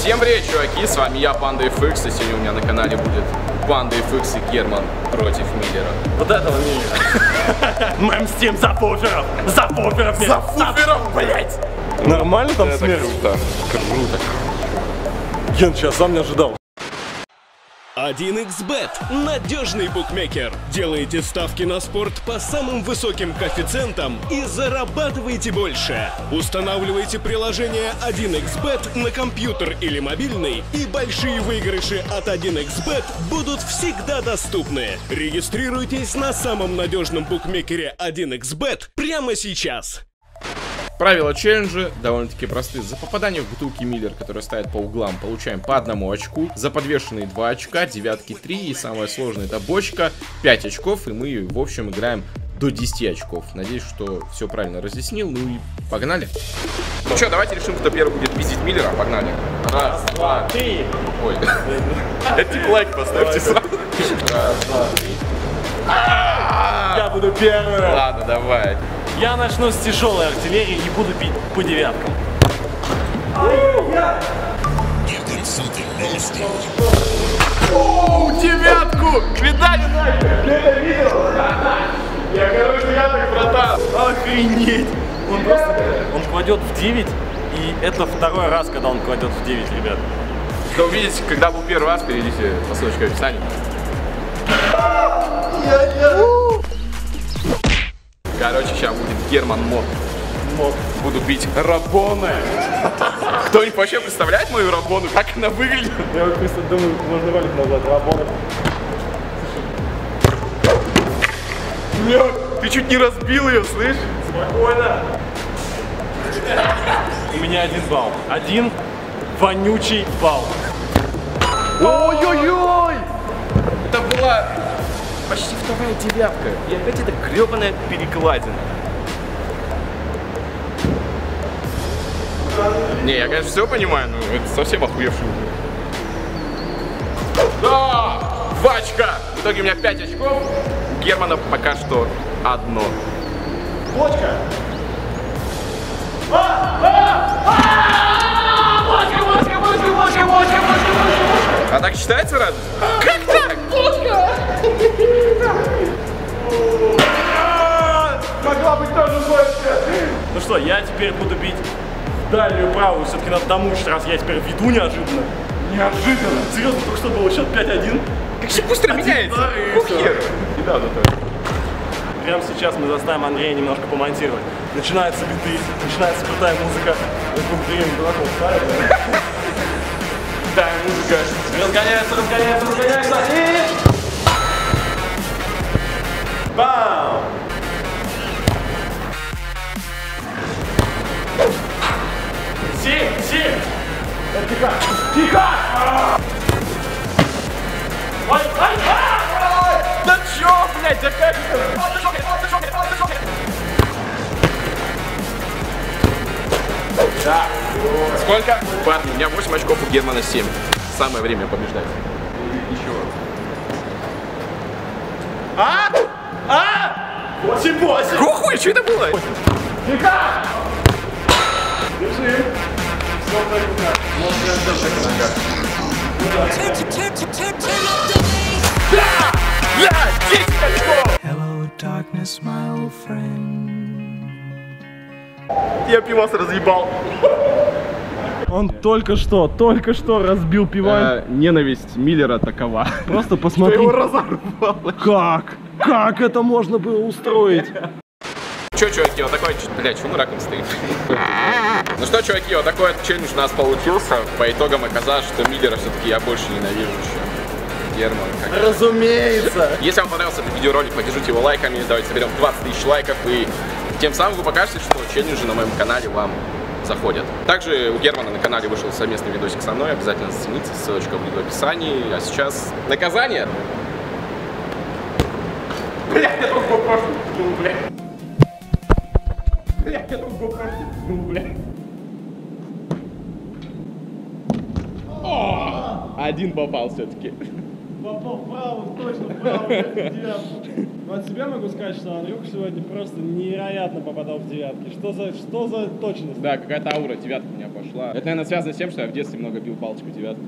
Всем привет, чуваки, с вами я, PandaFX, и сегодня у меня на канале будет PandaFX и Герман против Миллера. Вот этого Миллера. Мы мстим за Пуферов! За Пуферов! За Пуферов, блять! Нормально там смерть? Круто, круто. Ген, сейчас сам не ожидал. 1XBet. Надежный букмекер. Делайте ставки на спорт по самым высоким коэффициентам и зарабатывайте больше. Устанавливайте приложение 1XBet на компьютер или мобильный, и большие выигрыши от 1XBet будут всегда доступны. Регистрируйтесь на самом надежном букмекере 1XBet прямо сейчас. Правила челленджа довольно-таки просты. За попадание в бутылки Миллер, которые стоят по углам, получаем по 1 очку. За подвешенные 2 очка, девятки 3. И самое сложное — это бочка, 5 очков. И мы, в общем, играем до 10 очков. Надеюсь, что все правильно разъяснил. Ну и погнали. Ну что, давайте решим, кто первый будет пиздить Миллера. Погнали. Раз, два, три. Ой. Эти лайк поставьте сразу. Раз, два, три. Я буду первым. Ладно, давай. Я начну с тяжелой артиллерии и буду бить по девяткам. Оу, девятку! Видали? Ты это видел? Я, короче, я так, братан. Охренеть! Он просто, он кладет в 9, и это второй раз, когда он кладет в 9, ребят. Кто увидите, когда был первый раз, перейдите по ссылочке в описании. Короче, сейчас будет Герман мод. Буду бить Рабона. Кто-нибудь вообще представляет мою Рабону? Как она выглядит? Я вот просто думаю, можно валить назад. Рабона. Бля, ты чуть не разбил ее, слышь? Спокойно. У меня 1 балл. 1 вонючий балл. Ой-ой-ой! Это была... почти вторая девятка. И опять это гребаная перекладина. Не, я, конечно, все понимаю, но это совсем охуевший угол. Да! 2 очка! В итоге у меня 5 очков. У Германа пока что 1. Бочка! А так считается раз? Как так? Бочка! Могла быть тоже больше. Ну что, я теперь буду бить в дальнюю правую. Все-таки надо домучить, раз я теперь веду неожиданно. Неожиданно? Серьезно, только что был счет 5-1. Как же быстро меняется. Недавно так. Прямо сейчас мы заставим Андрея немножко помонтировать. Начинаются биты, начинается крутая музыка. Да, музыка. Разгоняется, разгоняется, разгоняется. И... бам! Си! Тихо! Тихо! Ой! Да чё, блядь, да как это? Да. Сколько? Парни, у меня 8 очков, у Германа 7. Самое время побеждать. Еще раз. А! 8-8! Хуй, что это было? Тихо! Держи. Все в твоих руках. Да! Да! 10 очков! Hello, darkness, my old friend. Я пивас разъебал. Он только что разбил пивай. Ненависть Миллера такова. Просто посмотри. Что его разорвало. Как это можно было устроить? Че, чуваки, вот такой... Бля, чему раком стоит? Ну что, чуваки, вот такой челлендж у нас получился. По итогам оказалось, что Миллера все-таки я больше ненавижу, чем Герман. Разумеется. Если вам понравился этот видеоролик, поддержите его лайками. Давайте соберем 20 тысяч лайков. И тем самым вы покажете, что челленджи на моем канале вам заходят. Также у Германа на канале вышел совместный видосик со мной. Обязательно зацените, ссылочка будет в описании. А сейчас наказание. Блядь, я тут попрошу. Ну, блядь. Блядь, я тут попрошу. Ну, блядь. 1 попал все-таки. Попал в правую, точно в правую. Но от себя могу сказать, что Андрюха сегодня просто невероятно попадал в девятки. Что за точность? Да, какая-то аура девятка у меня пошла. Это, наверное, связано с тем, что я в детстве много бил палочку девятку.